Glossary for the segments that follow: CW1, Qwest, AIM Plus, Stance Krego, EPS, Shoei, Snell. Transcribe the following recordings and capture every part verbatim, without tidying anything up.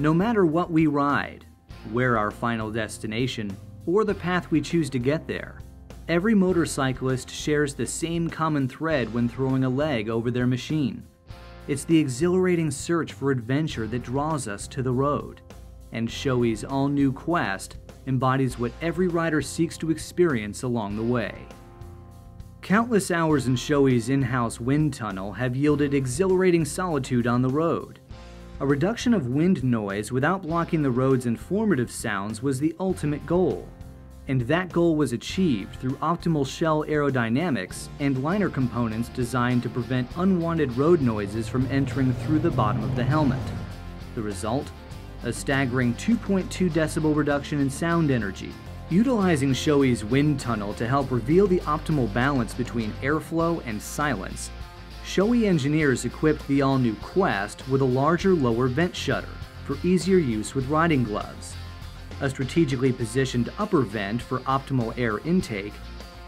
No matter what we ride, where our final destination, or the path we choose to get there, every motorcyclist shares the same common thread when throwing a leg over their machine. It's the exhilarating search for adventure that draws us to the road. And Shoei's all-new Qwest embodies what every rider seeks to experience along the way. Countless hours in Shoei's in-house wind tunnel have yielded exhilarating solitude on the road. A reduction of wind noise without blocking the road's informative sounds was the ultimate goal, and that goal was achieved through optimal shell aerodynamics and liner components designed to prevent unwanted road noises from entering through the bottom of the helmet. The result? A staggering two point two decibel reduction in sound energy. Utilizing Shoei's wind tunnel to help reveal the optimal balance between airflow and silence, Shoei engineers equipped the all-new Qwest with a larger lower vent shutter for easier use with riding gloves, a strategically positioned upper vent for optimal air intake,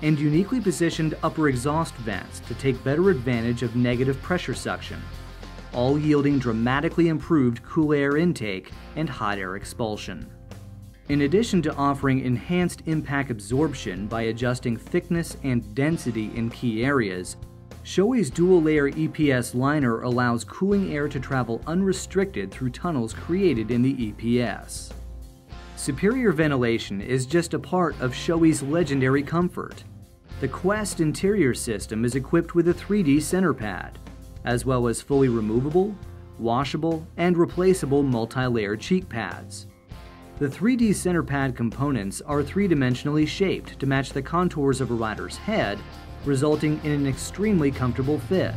and uniquely positioned upper exhaust vents to take better advantage of negative pressure suction, all yielding dramatically improved cool air intake and hot air expulsion. In addition to offering enhanced impact absorption by adjusting thickness and density in key areas, Shoei's dual-layer E P S liner allows cooling air to travel unrestricted through tunnels created in the E P S. Superior ventilation is just a part of Shoei's legendary comfort. The Qwest interior system is equipped with a three D center pad, as well as fully removable, washable, and replaceable multi-layer cheek pads. The three D center pad components are three-dimensionally shaped to match the contours of a rider's head, resulting in an extremely comfortable fit,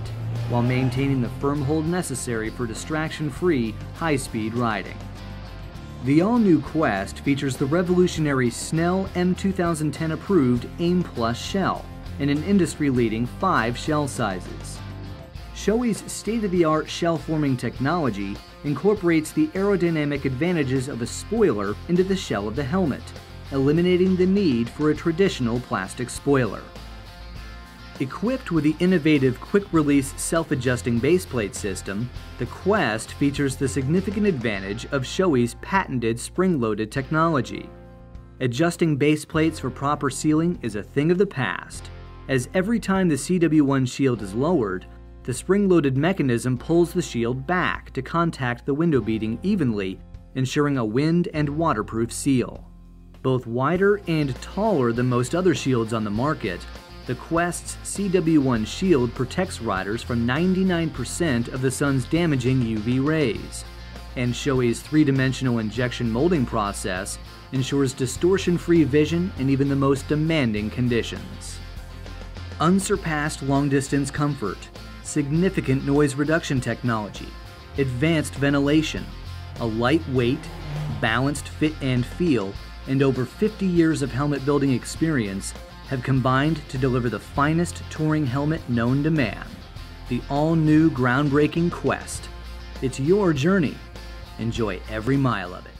while maintaining the firm hold necessary for distraction-free, high-speed riding. The all-new Qwest features the revolutionary Snell M two thousand ten-approved AIM Plus shell in an industry-leading five shell sizes. Shoei's state-of-the-art shell-forming technology incorporates the aerodynamic advantages of a spoiler into the shell of the helmet, eliminating the need for a traditional plastic spoiler. Equipped with the innovative quick-release self-adjusting baseplate system, the Qwest features the significant advantage of Shoei's patented spring-loaded technology. Adjusting baseplates for proper sealing is a thing of the past, as every time the C W one shield is lowered, the spring-loaded mechanism pulls the shield back to contact the window beading evenly, ensuring a wind and waterproof seal. Both wider and taller than most other shields on the market, the Qwest's C W one shield protects riders from ninety-nine percent of the sun's damaging U V rays, and Shoei's three-dimensional injection molding process ensures distortion-free vision in even the most demanding conditions. Unsurpassed long-distance comfort, significant noise reduction technology, advanced ventilation, a lightweight, balanced fit and feel, and over fifty years of helmet building experience have combined to deliver the finest touring helmet known to man, the all-new groundbreaking Qwest. It's your journey. Enjoy every mile of it.